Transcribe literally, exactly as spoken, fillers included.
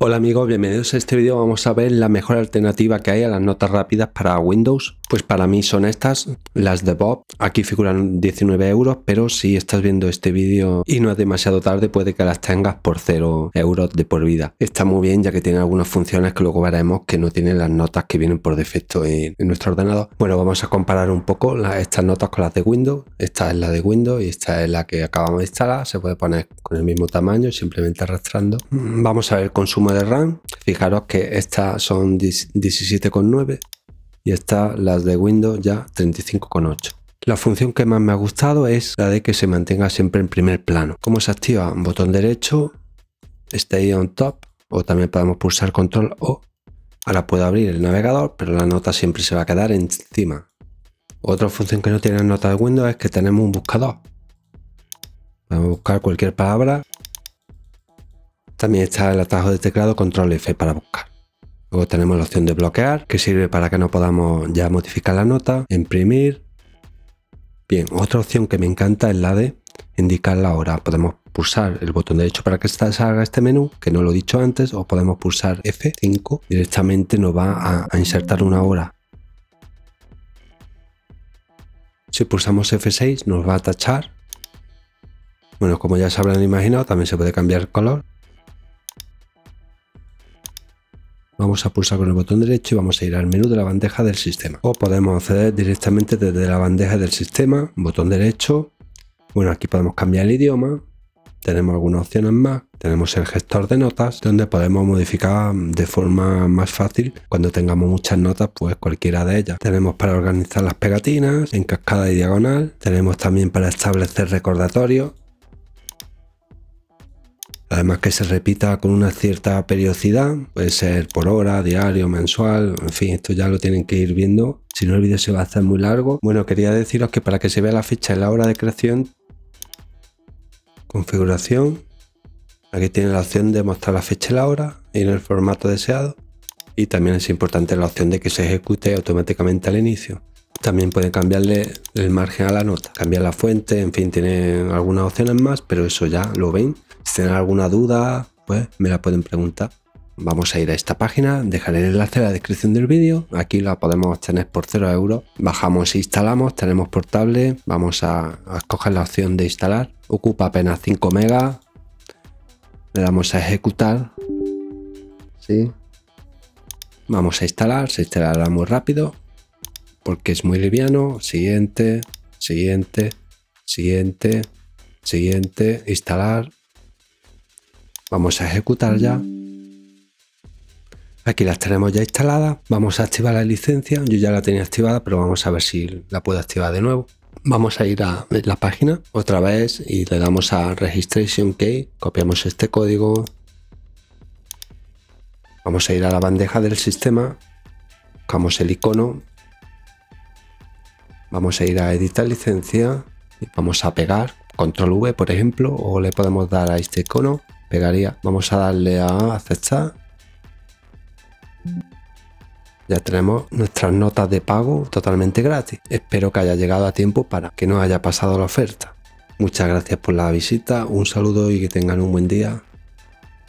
Hola amigos, bienvenidos a este vídeo. Vamos a ver la mejor alternativa que hay a las notas rápidas para Windows. Pues para mí son estas, las de Vov. Aquí figuran diecinueve euros, pero si estás viendo este vídeo y no es demasiado tarde, puede que las tengas por cero euros de por vida. Está muy bien, ya que tiene algunas funciones que luego veremos que no tienen las notas que vienen por defecto en, en nuestro ordenador. Bueno, vamos a comparar un poco la, estas notas con las de Windows. Esta es la de Windows y esta es la que acabamos de instalar. Se puede poner con el mismo tamaño, simplemente arrastrando. Vamos a ver el consumo de RAM. Fijaros que estas son diecisiete coma nueve y estas, las de Windows, ya treinta y cinco coma ocho. La función que más me ha gustado es la de que se mantenga siempre en primer plano. ¿Cómo se activa? Botón derecho, Stay on top, o también podemos pulsar control O. Ahora puedo abrir el navegador, pero la nota siempre se va a quedar encima. Otra función que no tiene nota de Windows es que tenemos un buscador. Vamos a buscar cualquier palabra. También está el atajo de teclado control F para buscar. Luego tenemos la opción de bloquear, que sirve para que no podamos ya modificar la nota, imprimir. Bien, otra opción que me encanta es la de indicar la hora. Podemos pulsar el botón derecho para que salga este menú, que no lo he dicho antes, o podemos pulsar F cinco. Directamente nos va a, a insertar una hora. Si pulsamos F seis nos va a tachar. Bueno, como ya se habrán imaginado, también se puede cambiar el color. Vamos a pulsar con el botón derecho y vamos a ir al menú de la bandeja del sistema. O podemos acceder directamente desde la bandeja del sistema, botón derecho. Bueno, aquí podemos cambiar el idioma. Tenemos algunas opciones más. Tenemos el gestor de notas, donde podemos modificar de forma más fácil cuando tengamos muchas notas, pues cualquiera de ellas. Tenemos para organizar las pegatinas en cascada y diagonal. Tenemos también para establecer recordatorios. Además, que se repita con una cierta periodicidad, puede ser por hora, diario, mensual, en fin, esto ya lo tienen que ir viendo. Si no, el vídeo se va a hacer muy largo. Bueno, quería deciros que para que se vea la fecha y la hora de creación, configuración, aquí tiene la opción de mostrar la fecha y la hora en el formato deseado. Y también es importante la opción de que se ejecute automáticamente al inicio. También pueden cambiarle el margen a la nota, cambiar la fuente, en fin, tienen algunas opciones más, pero eso ya lo ven. Si tienen alguna duda, pues me la pueden preguntar. Vamos a ir a esta página, dejaré el enlace en la descripción del vídeo. Aquí la podemos obtener por cero euros. Bajamos e instalamos, tenemos portable, vamos a, a escoger la opción de instalar. Ocupa apenas cinco megas. Le damos a ejecutar. Sí. Vamos a instalar, se instalará muy rápido, porque es muy liviano. Siguiente, siguiente, siguiente, siguiente, instalar. Vamos a ejecutar ya. Aquí las tenemos ya instaladas. Vamos a activar la licencia. Yo ya la tenía activada, pero vamos a ver si la puedo activar de nuevo. Vamos a ir a la página otra vez y le damos a Registration Key. Copiamos este código. Vamos a ir a la bandeja del sistema. Buscamos el icono. Vamos a ir a editar licencia y vamos a pegar, control V por ejemplo, o le podemos dar a este icono, pegaría. Vamos a darle a aceptar. Ya tenemos nuestras notas de pago totalmente gratis. Espero que haya llegado a tiempo para que no haya pasado la oferta. Muchas gracias por la visita, un saludo y que tengan un buen día.